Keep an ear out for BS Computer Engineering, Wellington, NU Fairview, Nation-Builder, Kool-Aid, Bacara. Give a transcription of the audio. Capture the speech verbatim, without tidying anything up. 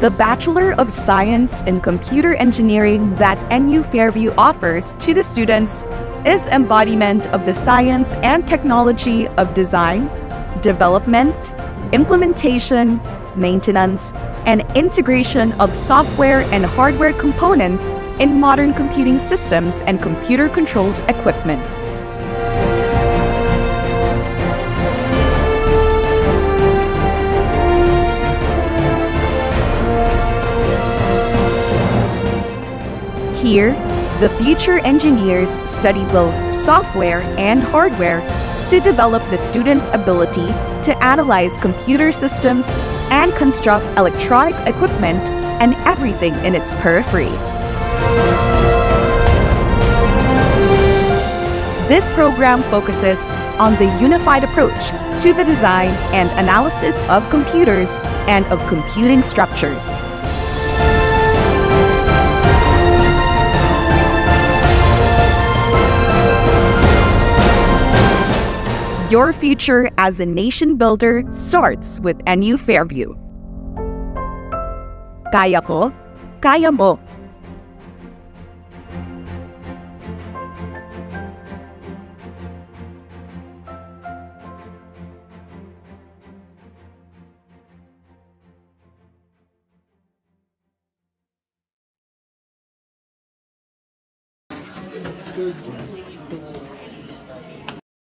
the Bachelor of Science in Computer Engineering that N U Fairview offers to the students is embodiment of the science and technology of design, development, implementation, maintenance, and integration of software and hardware components in modern computing systems and computer-controlled equipment. Here, the future engineers study both software and hardware to develop the students' ability to analyze computer systems and construct electronic equipment and everything in its periphery. This program focuses on the unified approach to the design and analysis of computers and of computing structures. Your future as a nation builder starts with N U Fairview. Kaya ko, kaya mo. Good.